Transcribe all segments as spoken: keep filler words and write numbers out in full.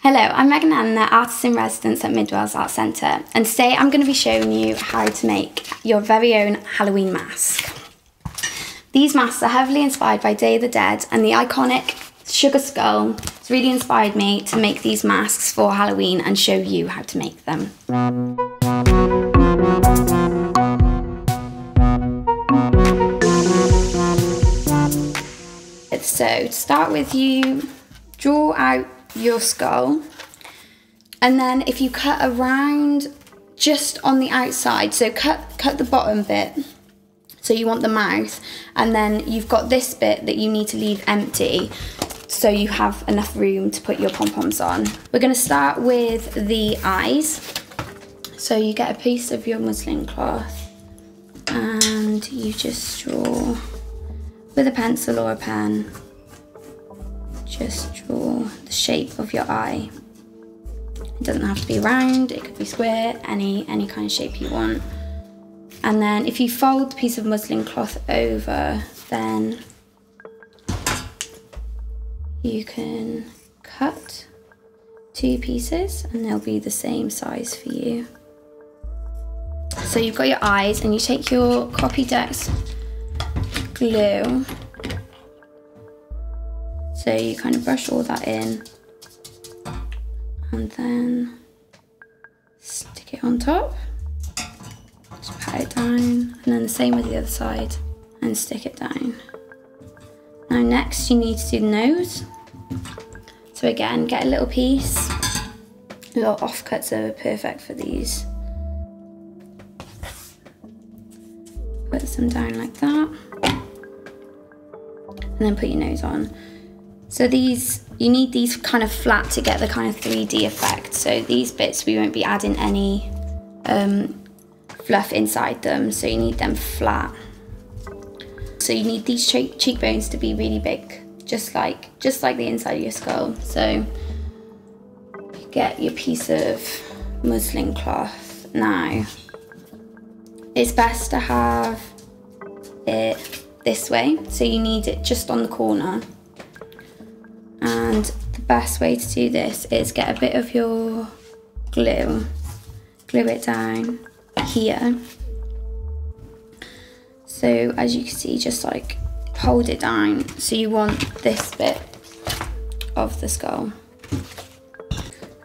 Hello, I'm Megan Elinor, Artist in Residence at Mid Wales Arts Centre, and today I'm going to be showing you how to make your very own Halloween mask. These masks are heavily inspired by Day of the Dead, and the iconic Sugar Skull has really inspired me to make these masks for Halloween and show you how to make them. So to start with, you draw out your skull, and then if you cut around just on the outside, so cut cut the bottom bit, so you want the mouth, and then you've got this bit that you need to leave empty so you have enough room to put your pom-poms on. We're going to start with the eyes, so you get a piece of your muslin cloth and you just draw with a pencil or a pen. Just draw the shape of your eye. It doesn't have to be round, it could be square, any, any kind of shape you want. And then if you fold the piece of muslin cloth over, then you can cut two pieces and they'll be the same size for you. So you've got your eyes, and you take your Copydex glue. So you kind of brush all that in and then stick it on top, just pat it down, and then the same with the other side and stick it down. Now next you need to do the nose. So again, get a little piece. Little offcuts are perfect for these. Put some down like that and then put your nose on. So these, you need these kind of flat to get the kind of three D effect. So these bits, we won't be adding any um, fluff inside them, so you need them flat. So you need these che cheekbones to be really big, just like, just like the inside of your skull. So you get your piece of muslin cloth. Now, it's best to have it this way, so you need it just on the corner. And the best way to do this is get a bit of your glue, glue it down here. So as you can see, just like hold it down. So you want this bit of the skull.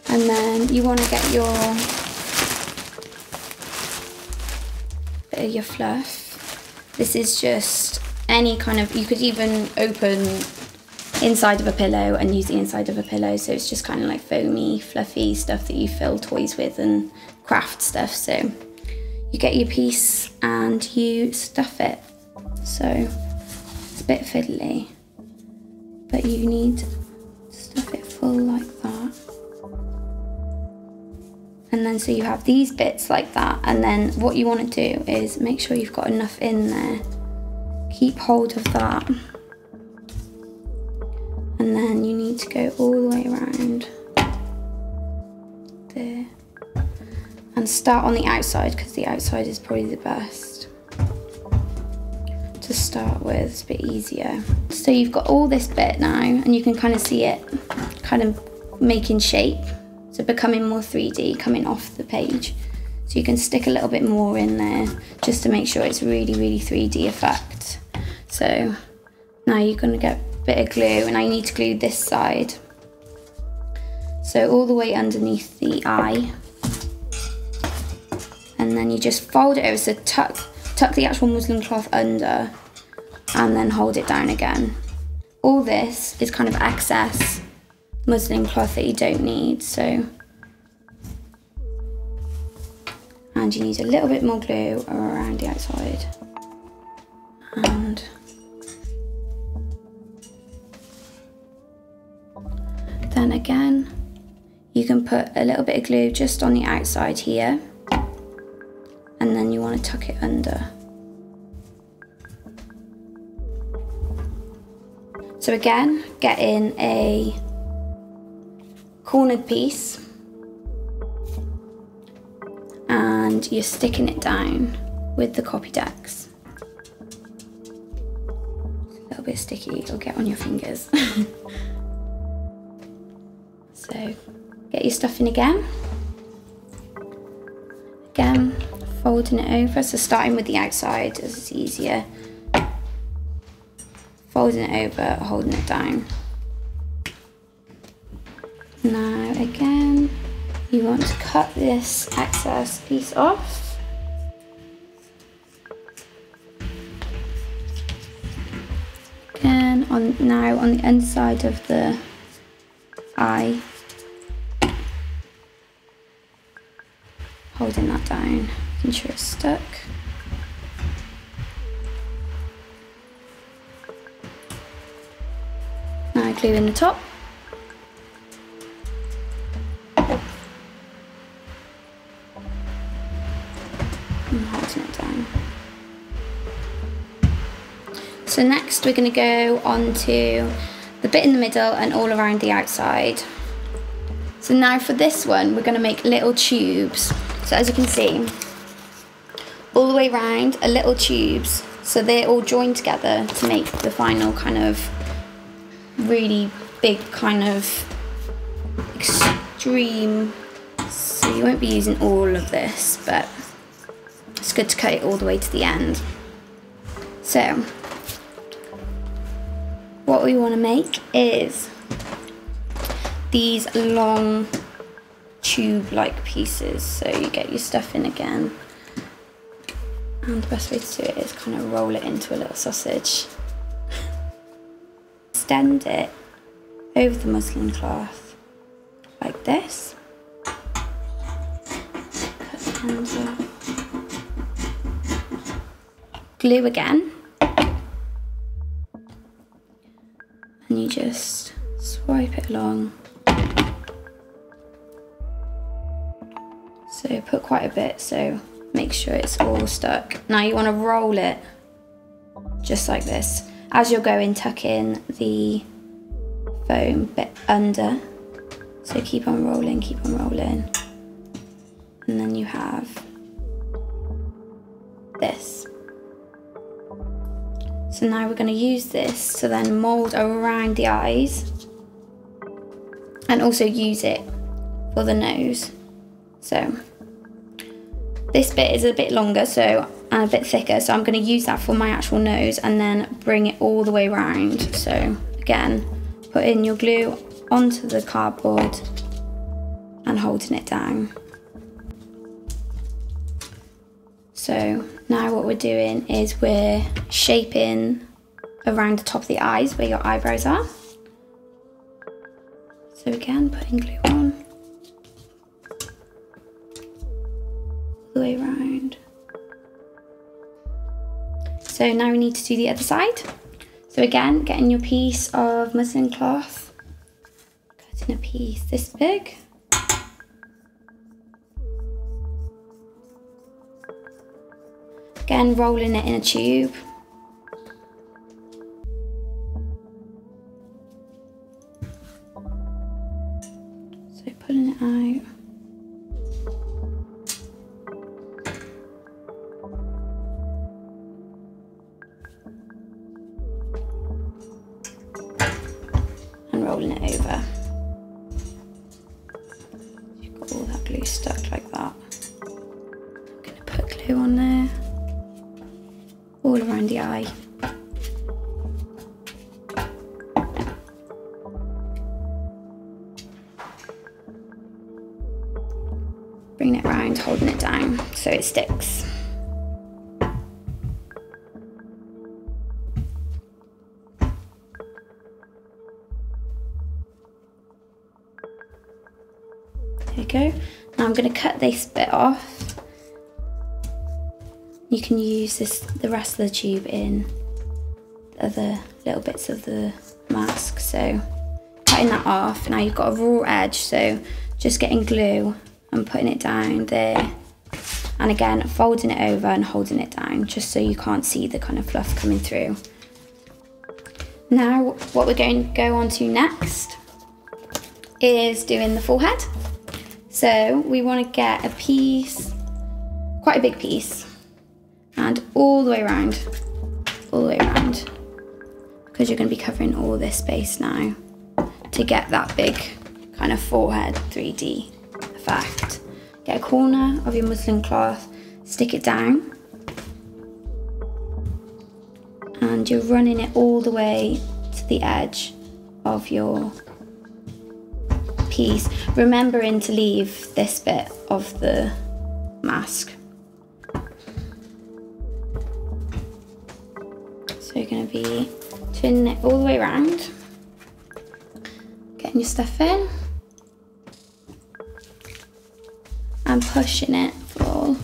And then you want to get your bit of your fluff. This is just any kind of, you could even open inside of a pillow and use the inside of a pillow, so it's just kind of like foamy, fluffy stuff that you fill toys with and craft stuff. So you get your piece and you stuff it, so it's a bit fiddly, but you need to stuff it full like that, and then so you have these bits like that. And then what you want to do is make sure you've got enough in there, keep hold of that. And then you need to go all the way around there and start on the outside, because the outside is probably the best to start with, it's a bit easier. So you've got all this bit now, and you can kind of see it kind of making shape, so becoming more three D, coming off the page. So you can stick a little bit more in there just to make sure it's really, really three D effect. So now you're going to get bit of glue, and I need to glue this side, so all the way underneath the eye, and then you just fold it over, so tuck tuck the actual muslin cloth under and then hold it down again. All this is kind of excess muslin cloth that you don't need, so, and you need a little bit more glue around the outside, and then again, you can put a little bit of glue just on the outside here, and then you want to tuck it under. So again, get in a cornered piece, and you're sticking it down with the Copydex. It's a little bit sticky, it'll get on your fingers. So get your stuff in again. Again, folding it over. So starting with the outside as it's easier. Folding it over, holding it down. Now again, you want to cut this excess piece off. Again, on, now on the inside of the eye, holding that down, making sure it's stuck. Now glue in the top. And holding it down. So next we're going to go on to the bit in the middle and all around the outside. So now for this one we're going to make little tubes. So as you can see, all the way around are little tubes, so they're all joined together to make the final kind of really big kind of extreme. So you won't be using all of this, but it's good to cut it all the way to the end. So, what we want to make is these long tube-like pieces. So you get your stuff in again. And the best way to do it is kind of roll it into a little sausage. Extend it over the muslin cloth like this. Cut the ends off. Glue again, and you just swipe it along. So put quite a bit, so make sure it's all stuck. Now you want to roll it just like this. As you're going, tuck in the foam bit under. So keep on rolling, keep on rolling. And then you have this. So now we're going to use this to then mould around the eyes and also use it for the nose. So this bit is a bit longer so and a bit thicker, so I'm going to use that for my actual nose and then bring it all the way around. So again, put in your glue onto the cardboard and holding it down. So now what we're doing is we're shaping around the top of the eyes where your eyebrows are. So again, putting glue on. All the way around. So now we need to do the other side. So again, getting your piece of muslin cloth. Cutting a piece this big. Again, rolling it in a tube. So pulling it out. And rolling it over. You've got all that glue stuck like that. I'm going to put glue on there. All around the eye. Bring it around, holding it down so it sticks. There we go. Now I'm going to cut this bit off. You can use this, the rest of the tube in the other little bits of the mask. So cutting that off, now you've got a raw edge, so just getting glue and putting it down there. And again, folding it over and holding it down, just so you can't see the kind of fluff coming through. Now, what we're going to go on to next is doing the forehead. So we want to get a piece, quite a big piece, and all the way around, all the way around, because you're going to be covering all this space now to get that big and a forehead three D effect. Get a corner of your muslin cloth, stick it down, and you're running it all the way to the edge of your piece, remembering to leave this bit of the mask. So you're going to be turning it all the way around, getting your stuff in and pushing it full,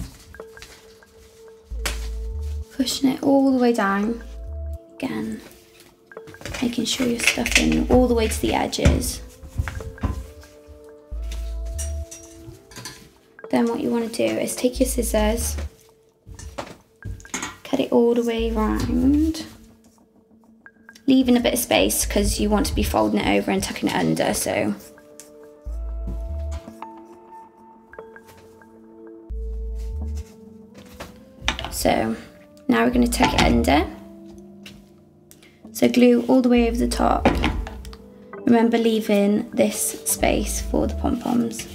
pushing it all the way down again, making sure you're stuffing all the way to the edges. Then what you want to do is take your scissors, cut it all the way round, leaving a bit of space because you want to be folding it over and tucking it under. So so now we're going to tuck it under. So glue all the way over the top. Remember leaving this space for the pom-poms.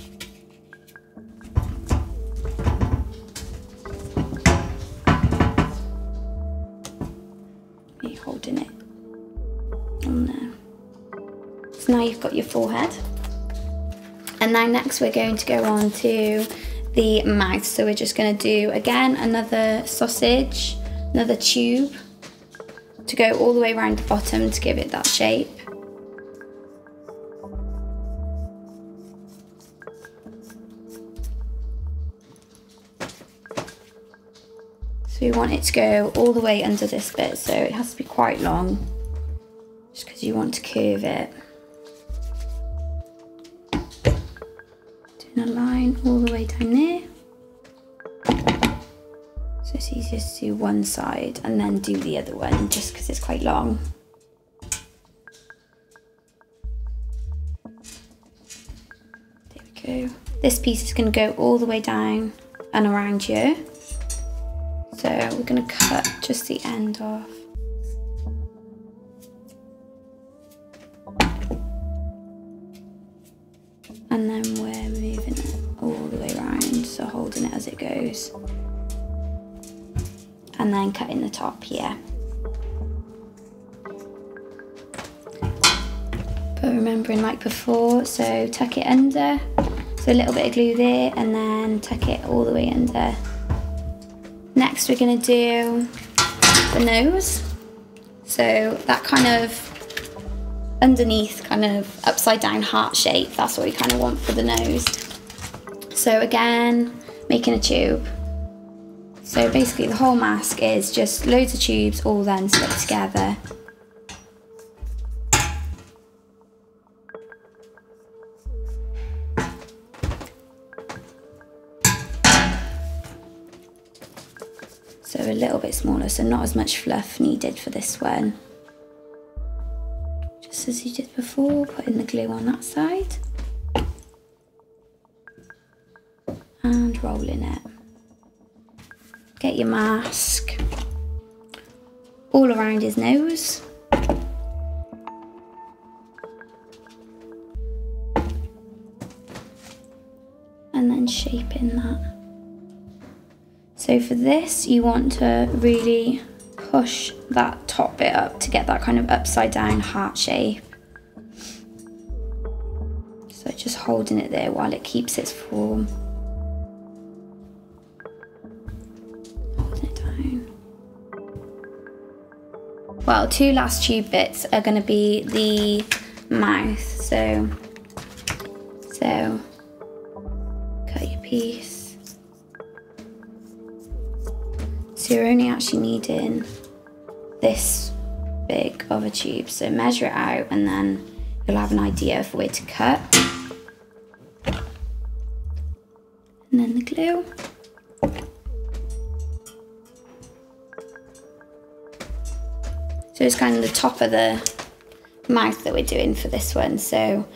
Now you've got your forehead, and now next we're going to go on to the mouth. So we're just going to do again another sausage, another tube, to go all the way around the bottom to give it that shape. So we want it to go all the way under this bit, so it has to be quite long, just because you want to curve it. A line all the way down there, so it's easier to do one side and then do the other one just because it's quite long. There we go. This piece is going to go all the way down and around you, so we're going to cut just the end off. And then we're moving it all the way around, so holding it as it goes. And then cutting the top here. But remembering like before, so tuck it under. So a little bit of glue there, and then tuck it all the way under. Next we're gonna do the nose. So that kind of underneath, kind of upside down heart shape, that's what we kind of want for the nose. So again, making a tube. So basically the whole mask is just loads of tubes all then stuck together. So a little bit smaller, so not as much fluff needed for this one. As you did before, putting the glue on that side and rolling it. Get your mask all around his nose. And then shaping that. So for this, you want to really push that top bit up to get that kind of upside down heart shape. So just holding it there while it keeps its form. Holding it down. Well, two last tube bits are going to be the mouth. So, so cut your piece. So you're only actually needing this big of a tube, so measure it out and then you'll have an idea of where to cut. And then the glue. So it's kind of the top of the mouth that we're doing for this one, so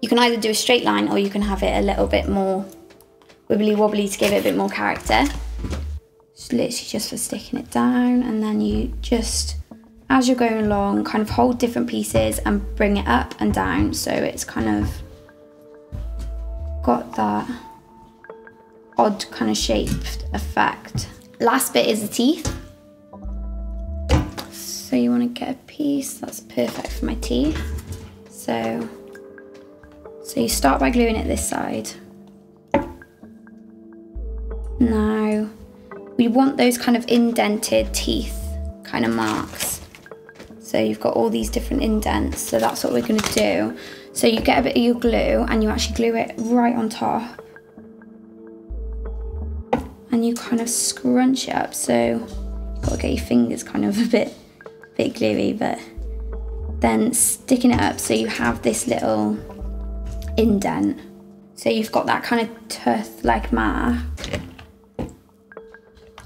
you can either do a straight line or you can have it a little bit more wibbly wobbly to give it a bit more character. Literally just for sticking it down, and then you just, as you're going along, kind of hold different pieces and bring it up and down, so it's kind of got that odd kind of shaped effect. Last bit is the teeth. So you want to get a piece that's perfect for my teeth. So, so you start by gluing it this side. Now, we want those kind of indented teeth kind of marks. So you've got all these different indents, so that's what we're going to do. So you get a bit of your glue and you actually glue it right on top. And you kind of scrunch it up, so you've got to get your fingers kind of a bit, bit gluey, but then sticking it up so you have this little indent. So you've got that kind of tooth-like mark.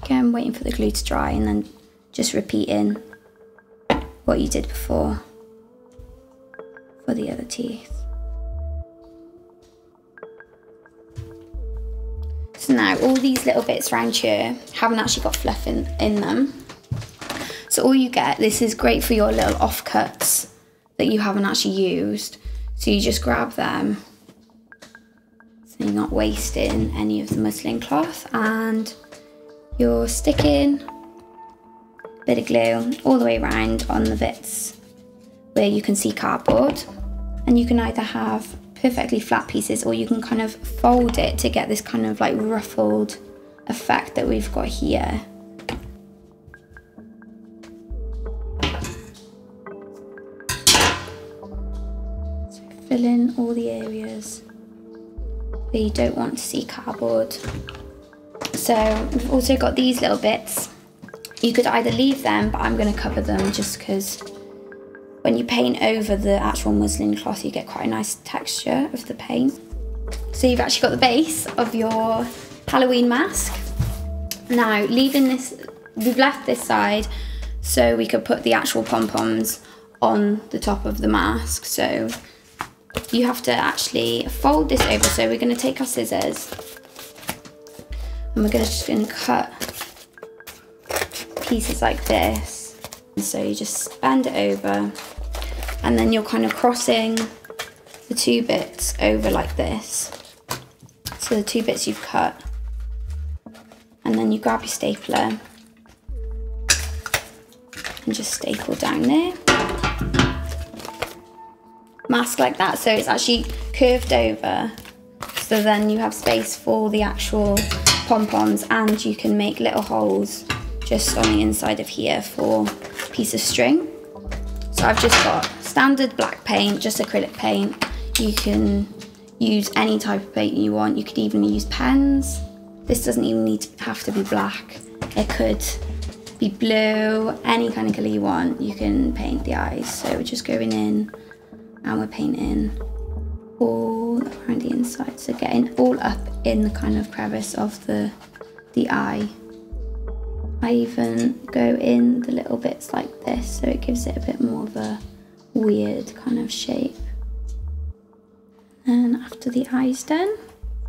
Again, waiting for the glue to dry and then just repeating what you did before for the other teeth. So now all these little bits around here haven't actually got fluff in, in them. So all you get, this is great for your little offcuts that you haven't actually used. So you just grab them so you're not wasting any of the muslin cloth, and you're sticking a bit of glue all the way around on the bits where you can see cardboard, and you can either have perfectly flat pieces or you can kind of fold it to get this kind of like ruffled effect that we've got here. So fill in all the areas where you don't want to see cardboard. So we've also got these little bits. You could either leave them, but I'm going to cover them just because when you paint over the actual muslin cloth, you get quite a nice texture of the paint. So you've actually got the base of your Halloween mask. Now, leaving this, we've left this side so we could put the actual pom-poms on the top of the mask. So you have to actually fold this over. So we're going to take our scissors and we're gonna, just going to cut pieces like this. And so you just bend it over, and then you're kind of crossing the two bits over like this. So the two bits you've cut, and then you grab your stapler and just staple down there. Mask like that, so it's actually curved over. So then you have space for the actual pom-poms, and you can make little holes just on the inside of here for a piece of string. So I've just got standard black paint, just acrylic paint. You can use any type of paint you want. You could even use pens. This doesn't even need to have to be black. It could be blue, any kind of colour you want. You can paint the eyes. So we're just going in and we're painting all around the inside, so getting all up in the kind of crevice of the the eye. I even go in the little bits like this, so it gives it a bit more of a weird kind of shape. And after the eye's done,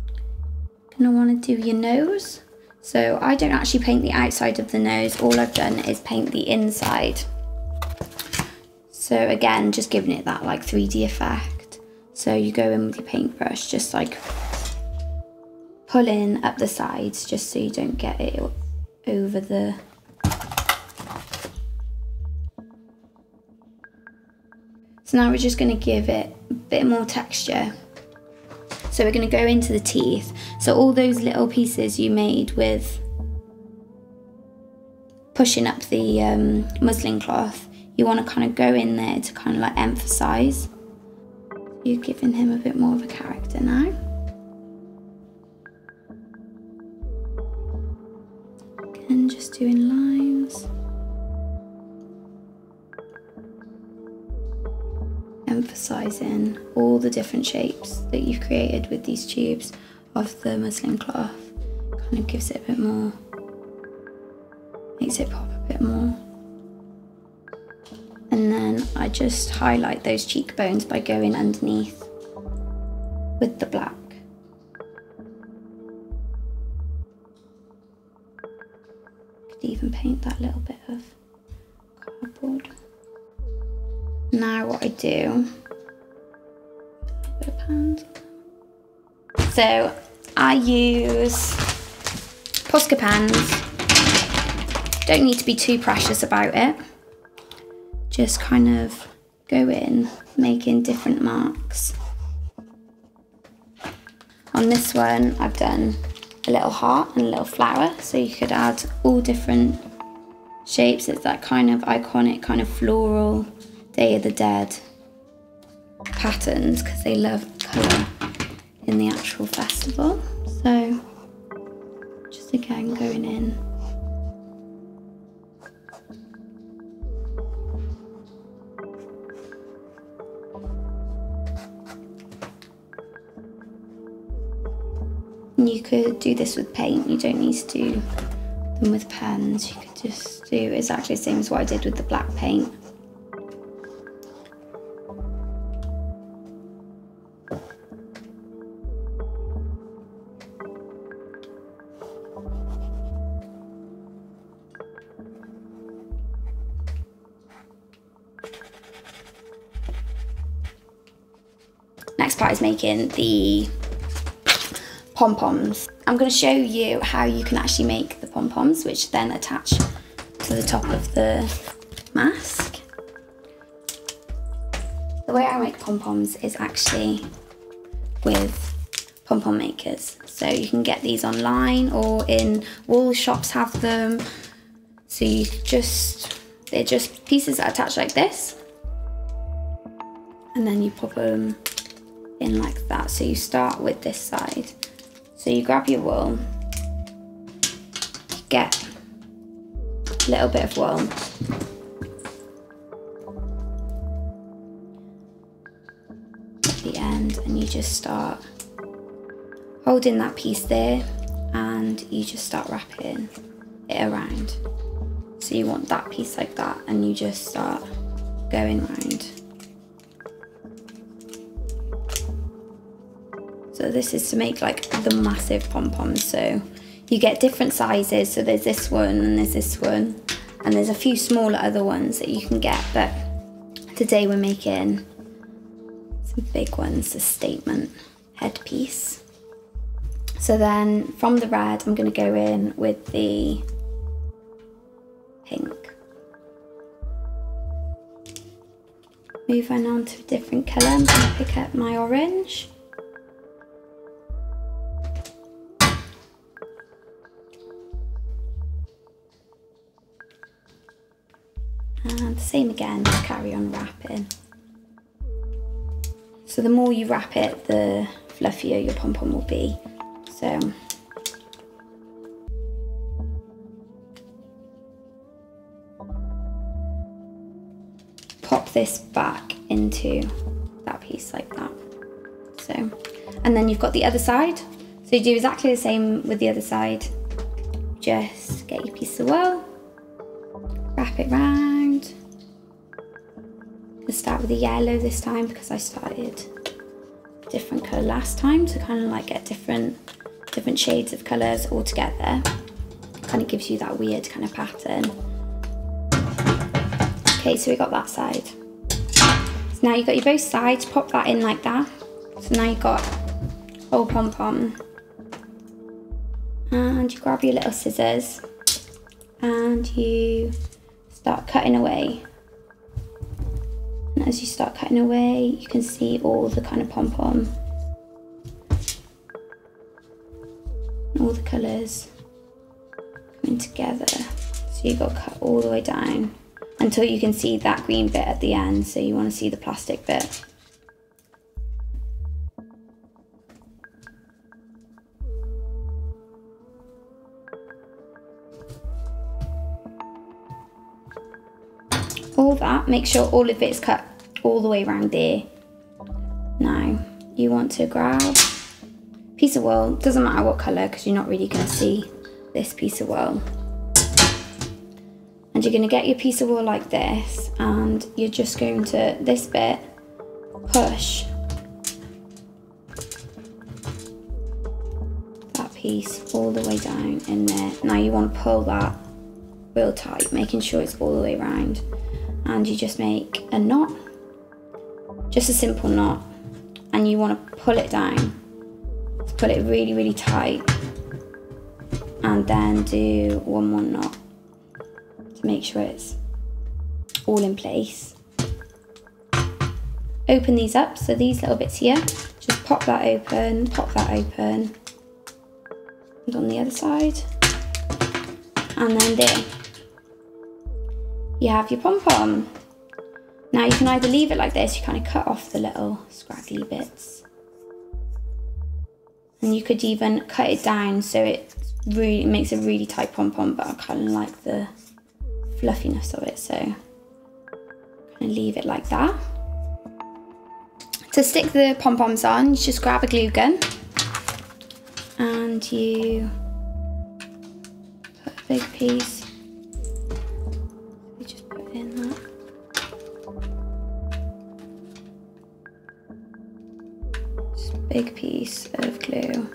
you're gonna want to do your nose. So I don't actually paint the outside of the nose. All I've done is paint the inside. So again, just giving it that like three D effect. So you go in with your paintbrush, just like pulling up the sides, just so you don't get it over the... So now we're just gonna give it a bit more texture. So we're gonna go into the teeth. So all those little pieces you made with pushing up the um, muslin cloth, you wanna kind of go in there to kind of like emphasize. You're giving him a bit more of a character now. And just doing lines. Emphasising all the different shapes that you've created with these tubes of the muslin cloth. Kind of gives it a bit more, makes it pop a bit more. And then I just highlight those cheekbones by going underneath with the black. Could even paint that little bit of cardboard. Now what I do, a bit of pans. So I use Posca pens. Don't need to be too precious about it. Just kind of go in, making different marks. On this one, I've done a little heart and a little flower, so you could add all different shapes. It's that kind of iconic, kind of floral Day of the Dead patterns, because they love colour in the actual festival. So, just again, going in. You could do this with paint, you don't need to do them with pens. You could just do exactly the same as what I did with the black paint. Next part is making the pom-poms. I'm going to show you how you can actually make the pom-poms, which then attach to the top of the mask. The way I make pom-poms is actually with pom-pom makers. So you can get these online, or in wool shops have them. So you just, they're just pieces that attach like this. And then you pop them in like that. So you start with this side. So you grab your wool, get a little bit of wool, at the end, and you just start holding that piece there, and you just start wrapping it around. So you want that piece like that, and you just start going round. So this is to make like the massive pom-poms. So you get different sizes. So there's this one and there's this one. And there's a few smaller other ones that you can get. But today we're making some big ones, the statement headpiece. So then from the red, I'm going to go in with the pink. Moving on to a different colour, I'm going to pick up my orange. And the same again, just carry on wrapping. So the more you wrap it, the fluffier your pom-pom will be. So pop this back into that piece like that. So, and then you've got the other side. So you do exactly the same with the other side. Just get your piece of wool, wrap it round. Start with the yellow this time because I started a different colour last time to kind of like get different different shades of colours all together. Kind of gives you that weird kind of pattern. Okay, so we got that side. So now you've got your both sides, pop that in like that. So now you've got whole pom-pom. And you grab your little scissors and you start cutting away. As you start cutting away, you can see all the kind of pom-pom, all the colours coming together. So you've got to cut all the way down until you can see that green bit at the end. So you want to see the plastic bit. All that, make sure all of it's cut all the way around there. Now, you want to grab a piece of wool, doesn't matter what colour because you're not really going to see this piece of wool. And you're going to get your piece of wool like this, and you're just going to, this bit, push that piece all the way down in there. Now you want to pull that real tight, making sure it's all the way around. And you just make a knot, just a simple knot, and you want to pull it down as put it really, really tight, and then do one more knot to make sure it's all in place. Open these up, so these little bits here, just pop that open, pop that open, and on the other side, and then there. You have your pom-pom. Now you can either leave it like this, you kind of cut off the little scraggly bits. And you could even cut it down so it really makes a really tight pom-pom, but I kind of like the fluffiness of it, so I'm going to leave it like that. To stick the pom-poms on, you just grab a glue gun and you put a big piece. You just put in that. Just a big piece of glue.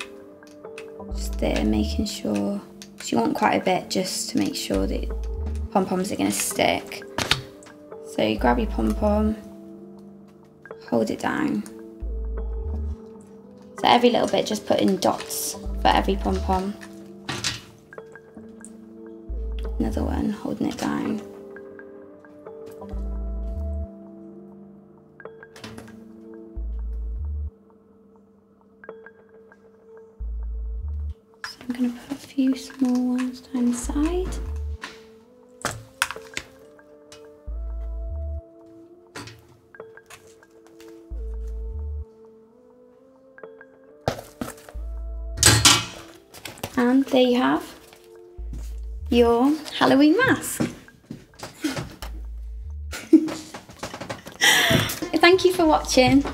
Just there, making sure, because you want quite a bit just to make sure that pom-poms are going to stick. So you grab your pom-pom. Hold it down. So every little bit, just put in dots for every pom-pom. Another one, holding it down. So I'm going to put a few small ones down the side. And there you have your Halloween mask. Thank you for watching.